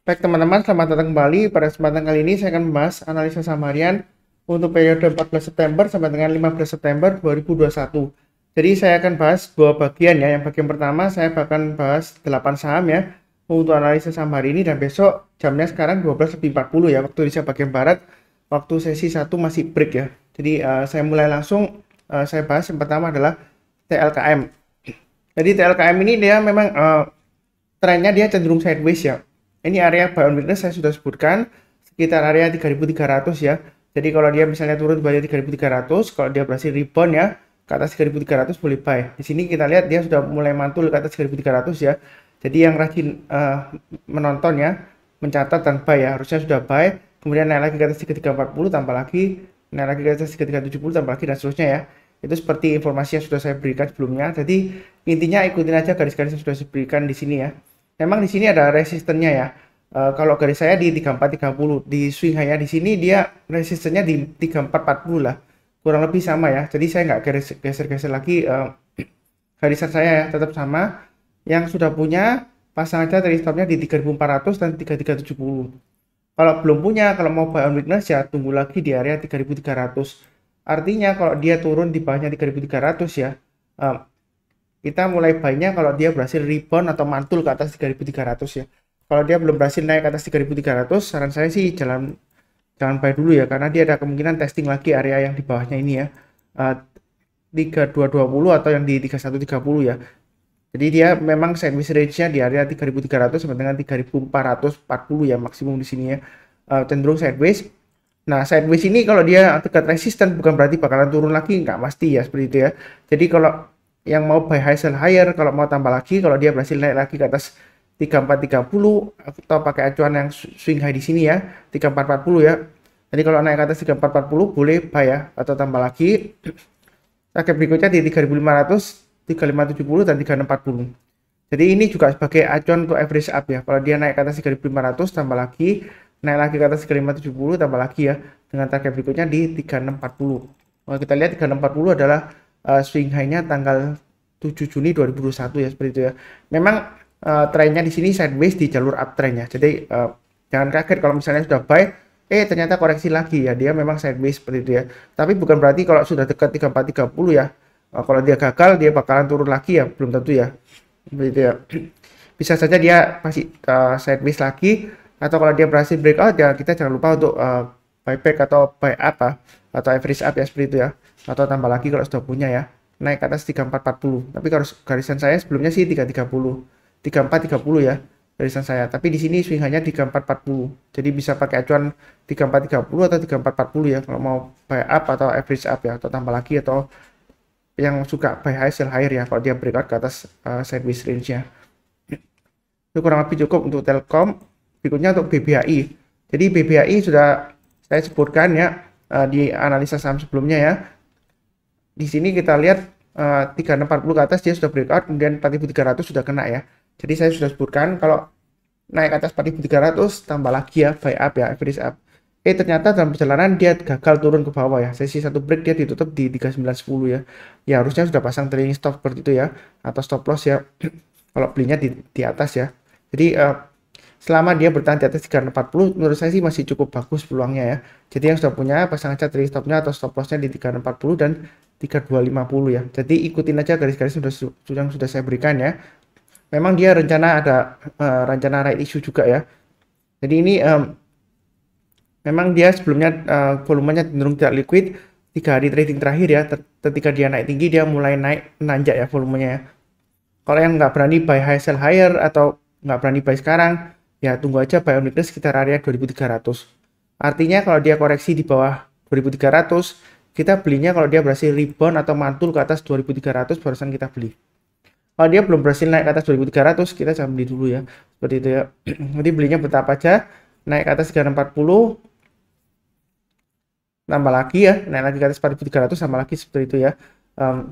Baik teman-teman, selamat datang kembali. Pada kesempatan kali ini saya akan membahas analisa saham harian untuk periode 14 September sampai dengan 15 September 2021. Jadi saya akan bahas dua bagian ya. Yang bagian pertama saya akan bahas 8 saham ya untuk analisa saham hari ini, dan besok jamnya sekarang 12.40 ya waktu Indonesia bagian barat, waktu sesi 1 masih break ya. Jadi saya mulai langsung, saya bahas yang pertama adalah TLKM. Jadi TLKM ini dia memang trennya dia cenderung sideways ya. Ini area buy on weakness saya sudah sebutkan sekitar area 3.300 ya. Jadi kalau dia misalnya turun ke 3.300, kalau dia berhasil rebound ya ke atas 3.300 boleh buy. Di sini kita lihat dia sudah mulai mantul ke atas 3.300 ya. Jadi yang rajin menonton ya, mencatat dan buy ya, harusnya sudah buy. Kemudian naik lagi ke atas 3.340 tambah lagi, naik lagi ke atas 3.370 tambah lagi dan seterusnya ya. Itu seperti informasi yang sudah saya berikan sebelumnya. Jadi intinya ikutin aja garis-garis yang sudah saya berikan di sini ya. Memang di sini ada resistennya ya. Kalau garis saya di 3430, di swing high-nya di sini dia resistennya di 3440 lah. Kurang lebih sama ya. Jadi saya nggak geser-geser lagi garisan saya ya, tetap sama. Yang sudah punya pasang aja trailing stopnya di 3400 dan 3370. Kalau belum punya, kalau mau buy on weakness ya tunggu lagi di area 3300. Artinya kalau dia turun di bawahnya 3.300 ya, kita mulai buy-nya kalau dia berhasil rebound atau mantul ke atas 3.300 ya. Kalau dia belum berhasil naik ke atas 3.300, saran saya sih jangan buy dulu ya, karena dia ada kemungkinan testing lagi area yang di bawahnya ini ya, 3220 atau yang di 3130 ya. Jadi dia memang sideways range-nya di area 3.300 sampai dengan 3.440 ya maksimum di sini ya, cenderung sideways. Nah, sideways ini kalau dia dekat resisten bukan berarti bakalan turun lagi, nggak pasti ya, seperti itu ya. Jadi kalau yang mau buy high sell higher, kalau mau tambah lagi, kalau dia berhasil naik lagi ke atas 3430 atau pakai acuan yang swing high di sini ya, 3440 ya. Jadi kalau naik ke atas 3440 boleh buy ya atau tambah lagi. Target berikutnya di 3500, 3570 dan 3640. Jadi ini juga sebagai acuan untuk average up ya. Kalau dia naik ke atas 3500 tambah lagi, naik lagi ke atas 3570 tambah lagi ya, dengan target berikutnya di 3640. Kalau kita lihat 3640 adalah swing high-nya tanggal 7 Juni 2021 ya, seperti itu ya. Memang trennya di sini sideways di jalur uptrend ya. Jadi jangan kaget kalau misalnya sudah buy ternyata koreksi lagi ya. Dia memang sideways seperti itu ya. Tapi bukan berarti kalau sudah dekat 3430 ya, kalau dia gagal dia bakalan turun lagi ya, belum tentu ya. Seperti itu ya. Bisa saja dia masih sideways lagi. Atau kalau dia berhasil breakout ya, kita jangan lupa untuk buyback atau buy up atau average up ya, seperti itu ya. Atau tambah lagi kalau sudah punya ya, naik ke atas 3440. Tapi kalau garisan saya sebelumnya sih 3330, 3430 ya garisan saya. Tapi di sini swing hanya 3440. Jadi bisa pakai acuan 3430 atau 3440 ya kalau mau buy up atau average up ya, atau tambah lagi, atau yang suka buy high sell higher ya kalau dia breakout ke atas sideways range-nya. Itu kurang lebih cukup untuk Telkom. Berikutnya untuk BBHI. Jadi BBHI sudah saya sebutkan ya di analisa saham sebelumnya ya. Di sini kita lihat 3640 ke atas dia sudah breakout, kemudian 4300 sudah kena ya. Jadi saya sudah sebutkan kalau naik ke atas 4300 tambah lagi ya buy up ya, average up. Ternyata dalam perjalanan dia gagal turun ke bawah ya. Sesi satu break dia ditutup di 3910 ya. Ya harusnya sudah pasang trailing stop seperti itu ya, atau stop loss ya kalau belinya di atas ya. Jadi selama dia bertahan di atas 340, menurut saya sih masih cukup bagus peluangnya ya. Jadi yang sudah punya pasang aja trailing stopnya atau stop lossnya di 340 dan 3250 ya. Jadi ikutin aja garis-garis yang sudah saya berikan ya. Memang dia rencana ada rencana right issue juga ya. Jadi ini memang dia sebelumnya volumenya cenderung tidak liquid. 3 hari trading terakhir ya, ketika dia naik tinggi dia mulai naik, menanjak ya volumenya ya. Kalau yang nggak berani buy high sell higher atau nggak berani buy sekarang ya, tunggu aja buy on weakness sekitar area 2300. Artinya kalau dia koreksi di bawah 2300, kita belinya kalau dia berhasil rebound atau mantul ke atas 2300 barusan kita beli. Kalau dia belum berhasil naik ke atas 2300, kita jangan beli dulu ya. Seperti itu ya. Nanti belinya bertahap aja, naik ke atas 340 tambah lagi ya, naik lagi ke atas 4300 sama lagi seperti itu ya.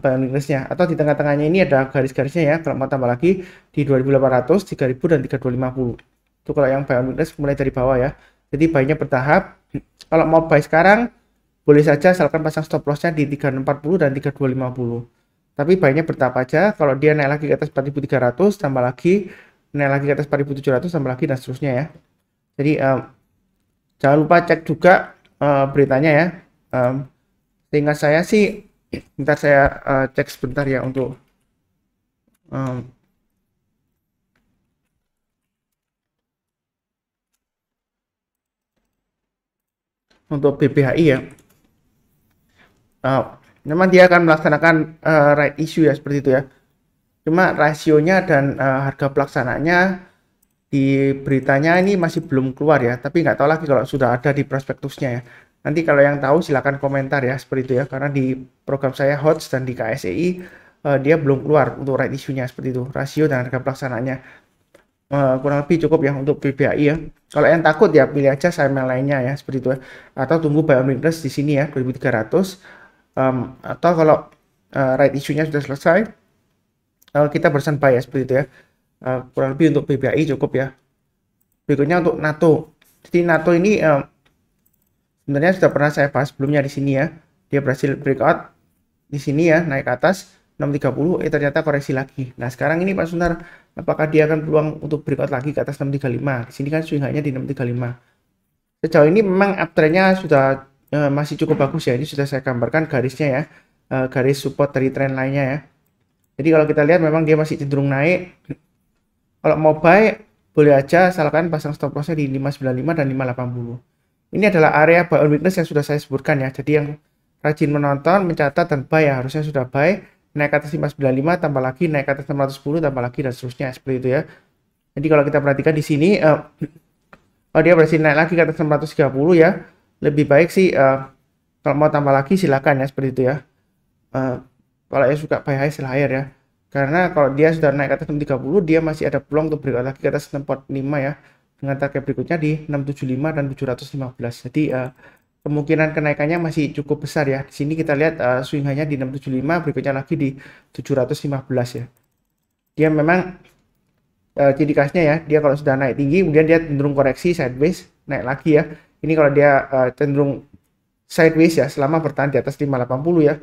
Buy on weakness-nya, atau di tengah-tengahnya ini ada garis-garisnya ya, kalau mau tambah lagi di 2800, 3000 dan 3250. Itu kalau yang buy on weakness mulai dari bawah ya. Jadi buy-nya bertahap. Kalau mau buy sekarang boleh saja, asalkan pasang stop loss-nya di 340 dan 3250. Tapi buy-nya bertahap aja. Kalau dia naik lagi ke atas 4300 tambah lagi, naik lagi ke atas 4700 tambah lagi dan seterusnya ya. Jadi jangan lupa cek juga beritanya ya. Seingat saya sih, ntar saya cek sebentar ya untuk BBHI ya. Memang dia akan melaksanakan right issue ya, seperti itu ya. Cuma rasionya dan harga pelaksanaannya di beritanya ini masih belum keluar ya, tapi nggak tahu lagi kalau sudah ada di prospektusnya ya. Nanti kalau yang tahu silahkan komentar ya, seperti itu ya, karena di program saya HOTS dan di KSEI dia belum keluar untuk right issue-nya, seperti itu, rasio dan harga pelaksanaannya. Kurang lebih cukup yang untuk BBHI ya. Kalau yang takut ya pilih aja saham yang lainnya ya, seperti itu ya. Atau tunggu buy on weakness di sini ya 2300, atau kalau right issue-nya sudah selesai kita bersen buy ya, seperti itu ya. Kurang lebih untuk BBHI cukup ya. Berikutnya untuk NATO. Jadi NATO ini sebenarnya sudah pernah saya bahas sebelumnya di sini ya. Dia berhasil breakout di sini ya, naik ke atas 630, ternyata koreksi lagi. Nah sekarang ini Pak Sunar, apakah dia akan peluang untuk breakout lagi ke atas 635? Di sini kan swing high-nya di 635. Sejauh ini memang uptrend-nya sudah masih cukup bagus ya. Ini sudah saya gambarkan garisnya ya, garis support dari trend lainnya ya. Jadi kalau kita lihat memang dia masih cenderung naik. Kalau mau buy, boleh aja asalkan pasang stop loss-nya di 595 dan 580. Ini adalah area buy on weakness yang sudah saya sebutkan ya. Jadi yang rajin menonton, mencatat, dan buy ya, harusnya sudah buy. Naik ke atas 595, tambah lagi, naik ke atas 610, tambah lagi, dan seterusnya, seperti itu ya. Jadi kalau kita perhatikan di sini, dia berhasil naik lagi ke atas 630 ya. Lebih baik sih, kalau mau tambah lagi silakan ya, seperti itu ya. Kalau yang suka buy high, sell higher ya. Karena kalau dia sudah naik ke atas 630, dia masih ada peluang untuk breakout lagi ke atas 645 ya. Dengan target berikutnya di 675 dan 715. Jadi kemungkinan kenaikannya masih cukup besar ya. Di sini kita lihat swing high-nya di 675, berikutnya lagi di 715 ya. Dia memang ciri khasnya ya, dia kalau sudah naik tinggi, kemudian dia cenderung koreksi sideways, naik lagi ya. Ini kalau dia cenderung sideways ya, selama bertahan di atas 580 ya.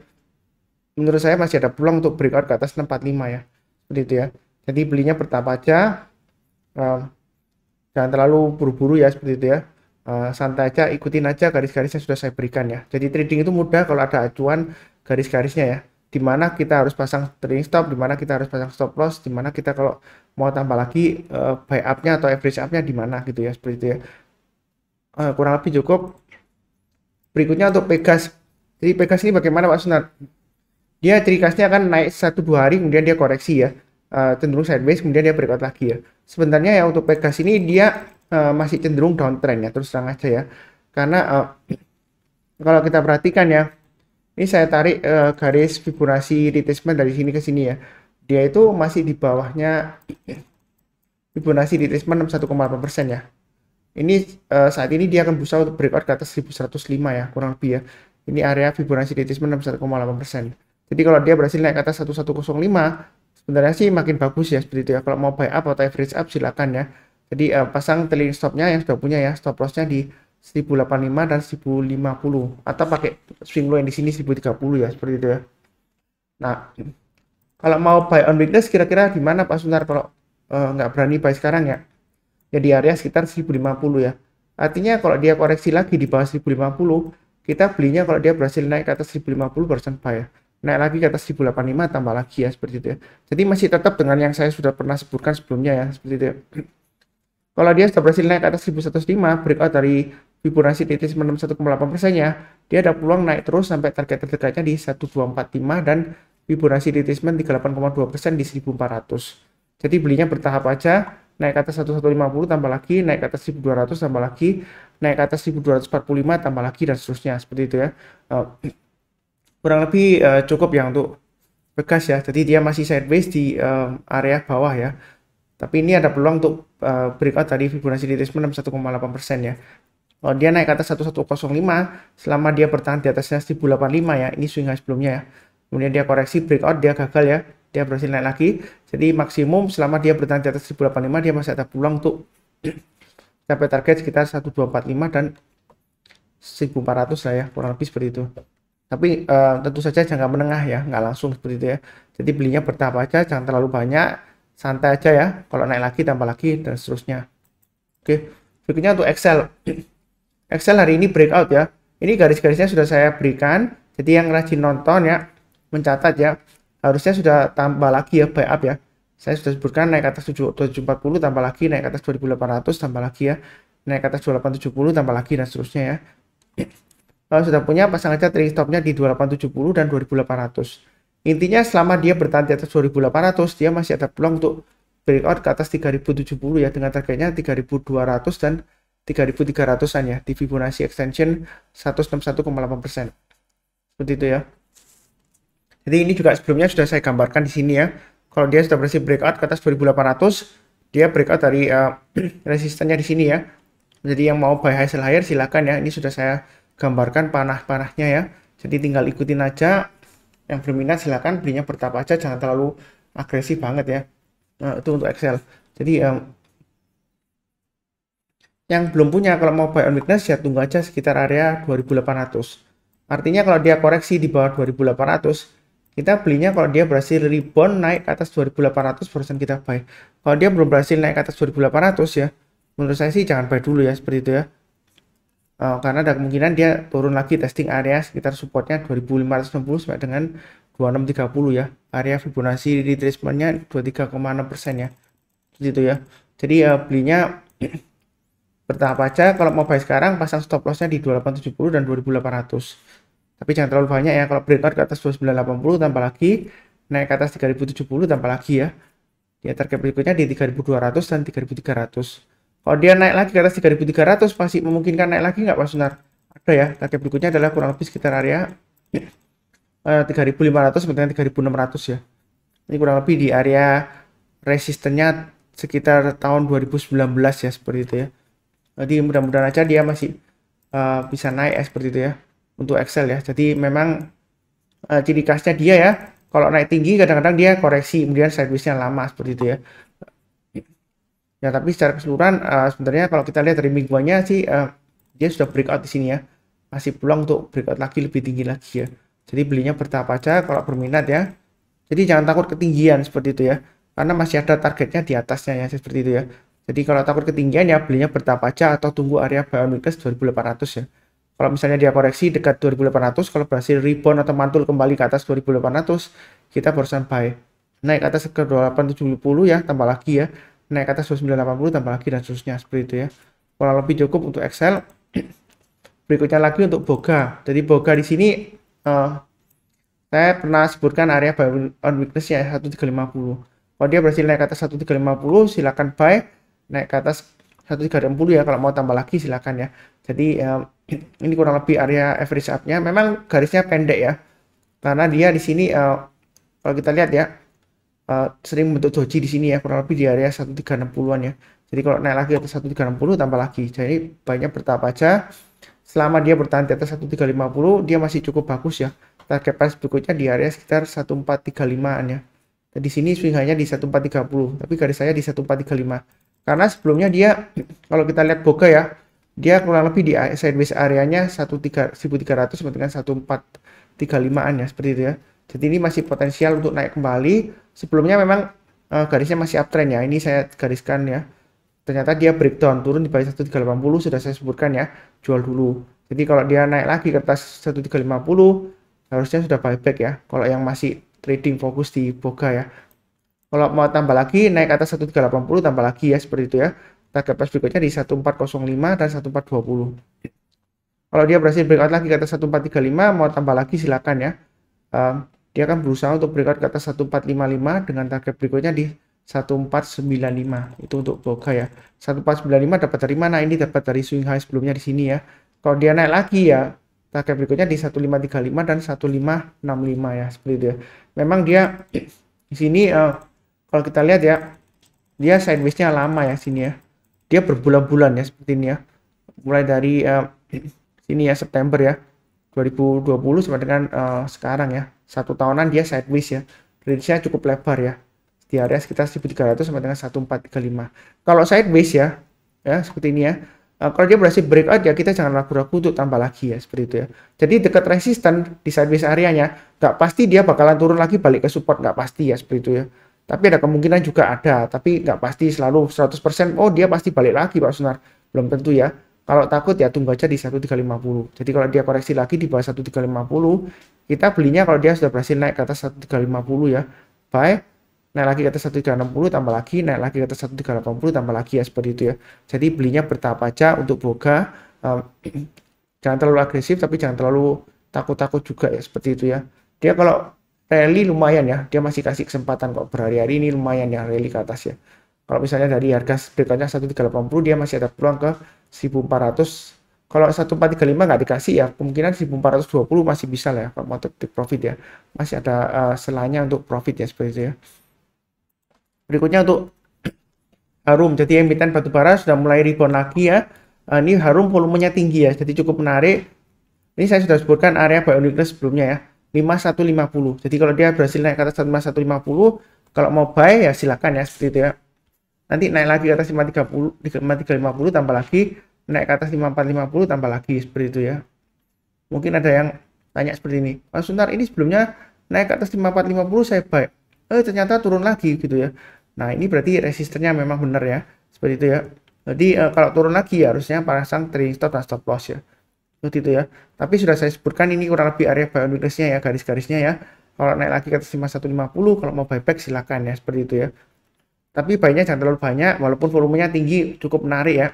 Menurut saya masih ada peluang untuk breakout ke atas 645 ya, seperti itu ya. Jadi belinya bertahap aja, jangan terlalu buru-buru ya, seperti itu ya. Santai aja, ikutin aja garis-garisnya sudah saya berikan ya. Jadi trading itu mudah kalau ada acuan garis-garisnya ya. Dimana kita harus pasang trading stop, dimana kita harus pasang stop loss, dimana kita kalau mau tambah lagi buy up-nya atau average up-nya dimana gitu ya, seperti itu ya. Kurang lebih cukup. Berikutnya untuk Pegas. Jadi Pegas ini bagaimana Pak Sunar? Dia ciri khasnya akan naik 1-2 hari, kemudian dia koreksi ya, cenderung sideways, kemudian dia breakout lagi ya. Sebenarnya ya untuk Pegas ini dia masih cenderung downtrend ya, terus terang aja ya. Karena kalau kita perhatikan ya, ini saya tarik garis Fibonacci Retracement dari sini ke sini ya. Dia itu masih di bawahnya Fibonacci Retracement 61,8% ya. Ini saat ini dia akan berusaha untuk breakout ke atas 1105 ya, kurang lebih ya. Ini area Fibonacci Retracement 61,8%. Jadi kalau dia berhasil naik ke atas 1105, sebenarnya sih makin bagus ya, seperti itu ya. Kalau mau buy up atau average up silakan ya. Jadi pasang trailing stopnya yang sudah punya ya, stop lossnya di 1085 dan 1050, atau pakai swing low yang di sini 1030 ya, seperti itu ya. Nah, kalau mau buy on weakness kira-kira gimana Pak Sunar kalau nggak berani buy sekarang ya? Ya di area sekitar 1050 ya. Artinya kalau dia koreksi lagi di bawah 1050, kita belinya kalau dia berhasil naik ke atas 1050 persen buy ya. Naik lagi ke atas 1085 tambah lagi ya, seperti itu ya. Jadi masih tetap dengan yang saya sudah pernah sebutkan sebelumnya ya, seperti itu ya. Kalau dia sudah berhasil naik ke atas 1105, breakout dari Fibonacci Retracement 61,8% ya, dia ada peluang naik terus sampai target terdekatnya di 1245 dan Fibonacci Retracement 38,2% di 1400. Jadi belinya bertahap aja, naik ke atas 1150 tambah lagi, naik ke atas 1200 tambah lagi, naik ke atas 1245 tambah lagi, dan seterusnya, seperti itu ya. Kurang lebih cukup ya untuk Pegas ya. Jadi dia masih sideways di area bawah ya. Tapi ini ada peluang untuk breakout dari Fibonacci Retracement 61,8% ya. Kalau dia naik ke atas 1105, selama dia bertahan di atasnya 1085 ya. Ini swing high sebelumnya ya. Kemudian dia koreksi breakout, dia gagal ya. Dia berhasil naik lagi. Jadi maksimum selama dia bertahan di atas 1085, dia masih ada peluang untuk sampai target sekitar 1245 dan 1400 lah ya. Kurang lebih seperti itu. Tapi tentu saja jangka menengah ya, nggak langsung seperti itu ya. Jadi belinya bertahap aja, jangan terlalu banyak, santai aja ya. Kalau naik lagi tambah lagi dan seterusnya. Oke, berikutnya untuk Excel. Excel hari ini breakout ya. Ini garis-garisnya sudah saya berikan. Jadi yang rajin nonton ya, mencatat ya, harusnya sudah tambah lagi ya, buy up ya. Saya sudah sebutkan naik atas 740, tambah lagi, naik atas 2800, tambah lagi ya, naik atas 2870, tambah lagi, dan seterusnya ya. Kalau sudah punya, pasang aja trading stopnya di 2870 dan 2800. Intinya selama dia bertahan di atas 2800, dia masih ada peluang untuk breakout ke atas 3070 ya, dengan targetnya 3200 dan 3300-an ya, di Fibonacci Extension 161,8%. Seperti itu ya. Jadi ini juga sebelumnya sudah saya gambarkan di sini ya. Kalau dia sudah berhasil breakout ke atas 2800, dia breakout dari resistennya di sini ya. Jadi yang mau buy high sell higher silakan ya. Ini sudah saya gambarkan panah-panahnya ya. Jadi tinggal ikutin aja. Yang berminat silakan belinya bertahap aja, jangan terlalu agresif banget ya. Nah, itu untuk Excel. Jadi yang belum punya, kalau mau buy on weakness ya tunggu aja sekitar area 2800. Artinya kalau dia koreksi di bawah 2800, kita belinya kalau dia berhasil rebound naik atas 2800 barusan kita buy. Kalau dia belum berhasil naik atas 2800 ya, menurut saya sih jangan buy dulu ya, seperti itu ya. Karena ada kemungkinan dia turun lagi testing area sekitar supportnya 2560 sampai dengan 2630 ya. Area Fibonacci retracementnya 23,6% ya. Seperti itu ya. Jadi belinya bertahap aja. Kalau mau buy sekarang, pasang stop lossnya di 2870 dan 2800. Tapi jangan terlalu banyak ya. Kalau breakout ke atas 2980 tambah lagi, naik ke atas 3070 tambah lagi ya. Dia target berikutnya di 3200 dan 3300. Kalau dia naik lagi ke atas 3300, pasti memungkinkan naik lagi nggak Pak Sunar? Ada ya. Target berikutnya adalah kurang lebih sekitar area 3500 sampai dengan 3600 ya. Ini kurang lebih di area resistennya sekitar tahun 2019 ya, seperti itu ya. Jadi mudah-mudahan aja dia masih bisa naik seperti itu ya untuk Excel ya. Jadi memang ciri khasnya dia ya, kalau naik tinggi kadang-kadang dia koreksi kemudian sideways-nya lama seperti itu ya. Ya tapi secara keseluruhan sebenarnya kalau kita lihat dari mingguannya sih dia sudah breakout di sini ya. Masih peluang untuk breakout lagi lebih tinggi lagi ya. Jadi belinya bertahap aja kalau berminat ya. Jadi jangan takut ketinggian seperti itu ya. Karena masih ada targetnya di atasnya ya, seperti itu ya. Jadi kalau takut ketinggian ya belinya bertahap aja atau tunggu area buy on weakness 2800 ya. Kalau misalnya dia koreksi dekat 2800, kalau berhasil rebound atau mantul kembali ke atas 2800, kita barusan buy. Naik ke atas ke 2870 ya, tambah lagi ya. Naik ke atas 2980 tambah lagi dan seterusnya, seperti itu ya. Kurang lebih cukup untuk Excel. Berikutnya lagi untuk BOGA. Jadi BOGA di sini saya pernah sebutkan area buy on weakness ya 1350. Kalau dia berhasil naik ke atas 1350, silakan buy. Naik ke atas 1340 ya, kalau mau tambah lagi silakan ya. Jadi ini kurang lebih area average up-nya. Memang garisnya pendek ya, karena dia di sini kalau kita lihat ya sering bentuk doji di sini ya, kurang lebih di area 1360-an ya. Jadi kalau naik lagi atas 1360 tambah lagi. Jadi banyak bertahap aja. Selama dia bertahan di atas 1350, dia masih cukup bagus ya. Target price berikutnya di area sekitar 1435-an ya. Di sini swing high-nya di 1430, tapi garis saya di 1435. Karena sebelumnya dia, kalau kita lihat BOGA ya, dia kurang lebih di sideways areanya 1300 sampai dengan 1435-an ya, seperti itu ya. Jadi ini masih potensial untuk naik kembali. Sebelumnya memang garisnya masih uptrend ya. Ini saya gariskan ya. Ternyata dia breakdown, turun di bawah 1380, sudah saya sebutkan ya, jual dulu. Jadi kalau dia naik lagi ke atas 1350, harusnya sudah buyback ya. Kalau yang masih trading fokus di BOGA ya. Kalau mau tambah lagi, naik atas 1380 tambah lagi ya, seperti itu ya. Target price berikutnya di 1405 dan 1420. Kalau dia berhasil breakout lagi ke atas 1435, mau tambah lagi silakan ya. Dia akan berusaha untuk breakout ke atas 1455 dengan target berikutnya di 1495. Itu untuk BOGA ya. 1495 dapat dari mana? Ini dapat dari swing high sebelumnya di sini ya. Kalau dia naik lagi ya, target berikutnya di 1535 dan 1565 ya, seperti itu ya. Memang dia di sini kalau kita lihat ya, dia sideways-nya lama ya sini ya. Dia berbulan-bulan ya seperti ini ya. Mulai dari sini ya, September ya 2020 sampai dengan sekarang ya. 1 tahunan dia sideways ya. Range-nya cukup lebar ya. Di area sekitar 1300 sampai dengan 1435. Kalau sideways ya, seperti ini ya. Kalau dia berhasil breakout ya, kita jangan ragu-ragu untuk tambah lagi ya, seperti itu ya. Jadi dekat resisten di sideways areanya, nggak pasti dia bakalan turun lagi balik ke support, nggak pasti ya, seperti itu ya. Tapi ada kemungkinan juga ada, tapi nggak pasti selalu 100%, oh dia pasti balik lagi Pak Sunar. belum tentu ya. Kalau takut ya tunggu aja di 1.350. Jadi kalau dia koreksi lagi di bawah 1.350, kita belinya kalau dia sudah berhasil naik ke atas 1.350 ya. Baik, naik lagi ke atas 1.360 tambah lagi, naik lagi ke atas 1.380 tambah lagi ya, seperti itu ya. Jadi belinya bertahap aja untuk boga. Jangan terlalu agresif tapi jangan terlalu takut-takut juga ya, seperti itu ya. Dia kalau rally lumayan ya, dia masih kasih kesempatan kok, berhari-hari ini lumayan ya rally ke atas ya. Kalau misalnya dari harga berikutnya 1.380 dia masih ada peluang ke 1.400. Kalau 1.435 nggak dikasih ya, kemungkinan 1.420 masih bisa lah ya, kalau mau take profit ya. Masih ada selanya untuk profit ya, seperti itu ya. Berikutnya untuk HRUM. Jadi emiten batubara sudah mulai rebound lagi ya. Ini HRUM volumenya tinggi ya, jadi cukup menarik. Ini saya sudah sebutkan area buy on weakness sebelumnya ya, 5150. Jadi kalau dia berhasil naik ke atas 5150, kalau mau buy ya silakan ya, seperti itu ya. Nanti naik lagi ke atas 5350 tambah lagi, naik ke atas 5450 tambah lagi, seperti itu ya. Mungkin ada yang tanya seperti ini, Mas Sunar ini sebelumnya naik ke atas 5450 saya buy, ternyata turun lagi gitu ya. Nah ini berarti resistennya memang benar ya, seperti itu ya. Jadi kalau turun lagi ya harusnya pasang trading stop dan stop loss ya, seperti itu ya. Tapi sudah saya sebutkan ini kurang lebih area buy on weakness-nya ya, garis-garisnya ya. Kalau naik lagi ke atas 5150, kalau mau buyback silakan ya, seperti itu ya. Tapi buynya jangan terlalu banyak, walaupun volumenya tinggi, cukup menarik ya.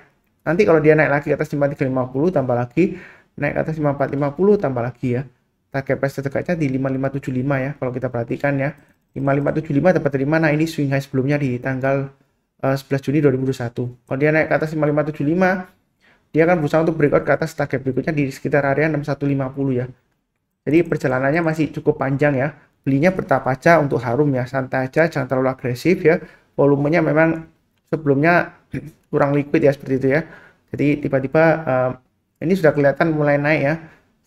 Nanti kalau dia naik lagi ke atas 5350, tambah lagi, naik ke atas 5450, tambah lagi ya. Target price terdekatnya di 5575 ya, kalau kita perhatikan ya. 5575 dapat dari mana? Ini swing high sebelumnya di tanggal 11 Juni 2021. Kalau dia naik ke atas 5575, dia akan berusaha untuk breakout ke atas target berikutnya di sekitar area 6150 ya. Jadi perjalanannya masih cukup panjang ya. Belinya bertahap aja untuk HRUM ya, santai aja, jangan terlalu agresif ya. Volumenya memang sebelumnya kurang liquid ya, seperti itu ya. Jadi tiba-tiba ini sudah kelihatan mulai naik ya.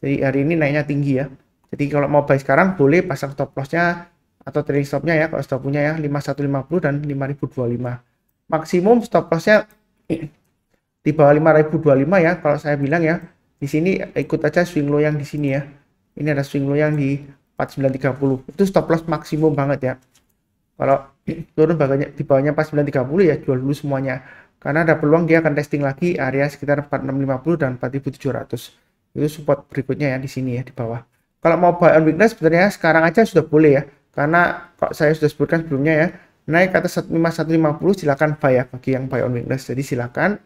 Jadi hari ini naiknya tinggi ya. Jadi kalau mau buy sekarang boleh pasang stop lossnya atau trading stopnya ya. Kalau stop punya ya 5150 dan 5025. Maksimum stop lossnya di bawah 5025 ya. Kalau saya bilang ya di sini ikut aja swing low yang di sini ya. Ini ada swing low yang di 4930. Itu stop loss maksimum banget ya. Kalau turun baganya di bawahnya pas 930 ya jual dulu semuanya, karena ada peluang dia akan testing lagi area sekitar 4650 dan 4700. Itu support berikutnya ya di sini ya, di bawah. Kalau mau buy on weakness sebenarnya sekarang aja sudah boleh ya, karena kalau saya sudah sebutkan sebelumnya ya, naik ke atas 5150 silakan buy ya, bagi yang buy on weakness. Jadi silakan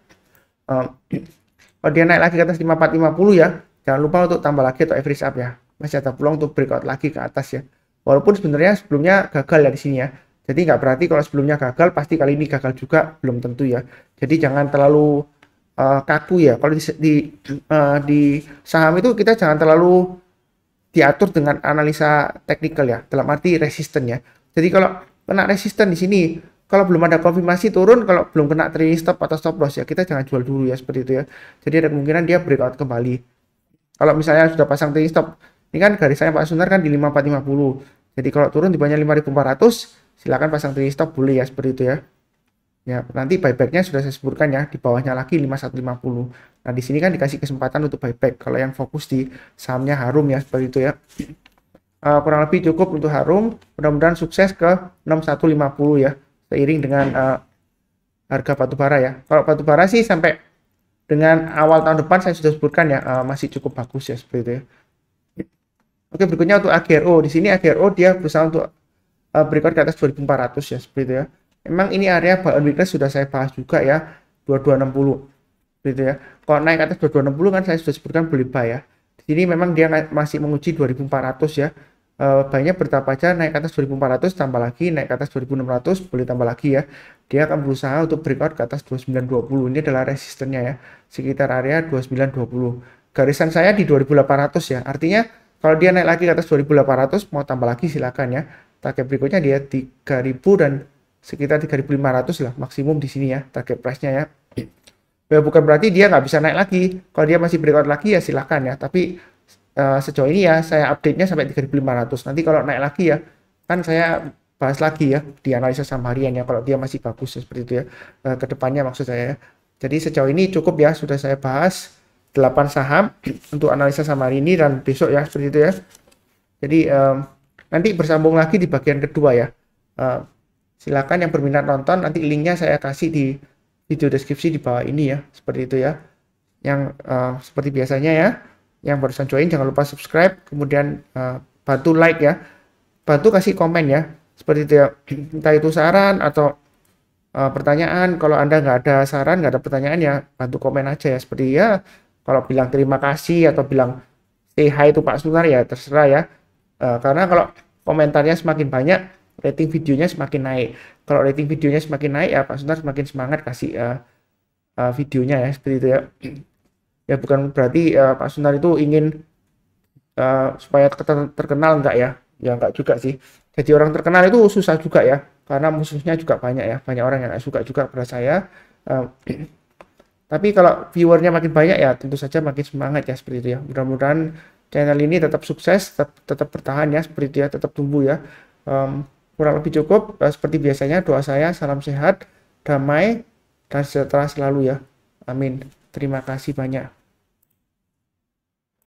kalau dia naik lagi ke atas 5450 ya, jangan lupa untuk tambah lagi atau average up ya, masih ada peluang untuk breakout lagi ke atas ya. Walaupun sebenarnya sebelumnya gagal ya di sini ya. Jadi nggak berarti kalau sebelumnya gagal pasti kali ini gagal juga, belum tentu ya. Jadi jangan terlalu kaku ya. Kalau di saham itu kita jangan terlalu diatur dengan analisa teknikal ya. Dalam arti resisten ya. Jadi kalau kena resisten di sini, kalau belum ada konfirmasi turun, kalau belum kena trading stop atau stop loss ya, kita jangan jual dulu ya, seperti itu ya. Jadi ada kemungkinan dia breakout kembali. Kalau misalnya sudah pasang trading stop, ini kan garisnya Pak Sunar kan di 5450. Jadi kalau turun di bawahnya 5400 silakan pasang trading stop boleh ya, seperti itu ya. Ya, nanti buybacknya sudah saya sebutkan ya, di bawahnya lagi 5150. Nah, di sini kan dikasih kesempatan untuk buyback kalau yang fokus di sahamnya HRUM ya, seperti itu ya. Kurang lebih cukup untuk HRUM, mudah-mudahan sukses ke 6150 ya, seiring dengan harga batubara ya. Kalau batubara sih sampai dengan awal tahun depan saya sudah sebutkan ya, masih cukup bagus ya, seperti itu ya. Oke, berikutnya untuk AGRO. Di sini AGRO dia berusaha untuk breakout ke atas 2400 ya, seperti itu ya. Memang ini area buy on weakness sudah saya bahas juga ya, 2260. Seperti itu ya. Kalau naik ke atas 2260 kan saya sudah sebutkan boleh buy ya. Di sini memang dia masih menguji 2400 ya. Buynya bertahap aja, naik ke atas 2400 tambah lagi, naik ke atas 2600 boleh tambah lagi ya. Dia akan berusaha untuk breakout ke atas 2920. Ini adalah resistennya ya, sekitar area 2920. Garisan saya di 2800 ya. Artinya kalau dia naik lagi ke atas 2800, mau tambah lagi silakan ya. Target berikutnya dia 3000 dan sekitar 3500 lah maksimum di sini ya, target price-nya ya. Ya bukan berarti dia nggak bisa naik lagi. Kalau dia masih breakout lagi ya silakan ya. Tapi sejauh ini ya saya update-nya sampai 3500. Nanti kalau naik lagi ya, kan saya bahas lagi ya di analisa saham harian ya, kalau dia masih bagus ya, seperti itu ya. Ke depannya maksud saya ya. Jadi sejauh ini cukup ya, sudah saya bahas 8 saham untuk analisa saham hari ini dan besok ya, seperti itu ya. Jadi nanti bersambung lagi di bagian kedua ya. Silakan yang berminat nonton, nanti linknya saya kasih di video deskripsi di bawah ini ya, seperti itu ya. Yang seperti biasanya ya, yang barusan join jangan lupa subscribe, kemudian bantu like ya, bantu kasih komen ya, seperti itu ya. Entah itu saran atau pertanyaan, kalau Anda nggak ada saran, nggak ada pertanyaan ya, bantu komen aja ya, seperti ya. Kalau bilang terima kasih atau bilang say hi itu Pak Sunar ya, terserah ya. Karena kalau komentarnya semakin banyak, rating videonya semakin naik. Kalau rating videonya semakin naik ya, Pak Sunar semakin semangat kasih videonya ya, seperti itu ya. Ya bukan berarti Pak Sunar itu ingin supaya terkenal, enggak ya. Ya enggak juga sih. Jadi orang terkenal itu susah juga ya. Karena musuhnya juga banyak ya. Banyak orang yang enggak suka juga pada saya. Tapi kalau viewernya makin banyak ya, tentu saja makin semangat ya, seperti itu ya. Mudah-mudahan channel ini tetap sukses, tetap bertahan ya, seperti itu ya, tetap tumbuh ya. Kurang lebih cukup, seperti biasanya doa saya, salam sehat, damai, dan sejahtera selalu ya. Amin. Terima kasih banyak.